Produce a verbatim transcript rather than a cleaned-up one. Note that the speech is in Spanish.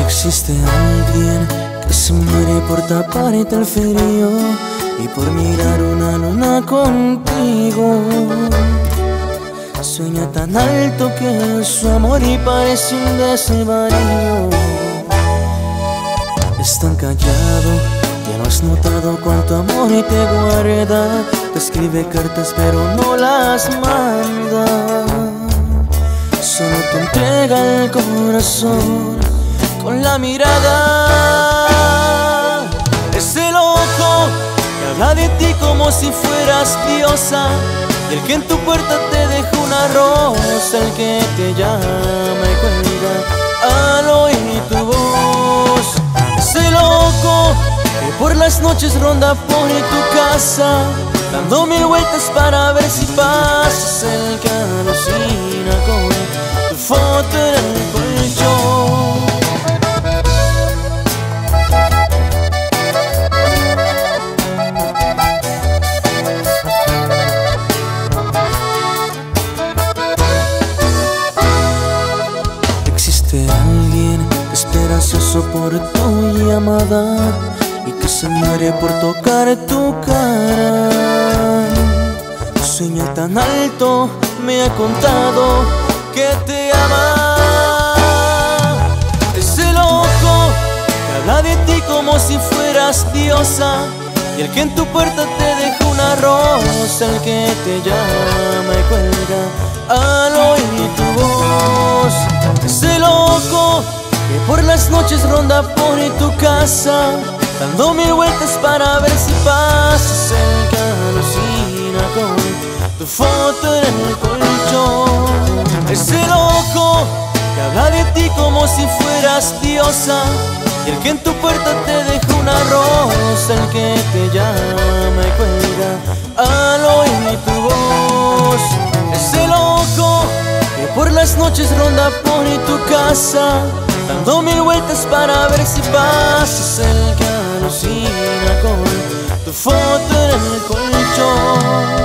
Existe alguien que se muere por taparte el frío y por mirar una luna contigo. Sueña tan alto que su amor y parece un desvarío. Es tan callado que no has notado cuánto amor y te guarda. Te escribe cartas pero no las manda. Solo te entrega el corazón con la mirada. Es el ojo que habla de ti como si fueras diosa, y el que en tu puerta te dejó una rosa, el que te llama y cuelga al oír tu voz. Ese loco que por las noches ronda por tu casa, dándome vueltas para ver si pasas, el que alucina con tu foto en el colchón. Existe alguien que es perezoso por tu llamada y que se muere por tocar tu cara. Sueña tan alto, me ha contado que te ama. Es el ojo que habla de ti como si fueras diosa, y el que en tu puerta te dejó una rosa, el que te llama y cuelga al oír tu voz. Ese loco que por las noches ronda por tu casa, dándome vueltas para ver si pasas, el que alucina con tu foto en el colchón. Ese loco que habla de ti como si fueras diosa, y el que en tu puerta te dejó una rosa, el que te llama y cuelga al oír tu voz. Ese loco que por las noches ronda por tu casa, dándome vueltas para ver si pasas, el que alucina con tu foto en el colchón.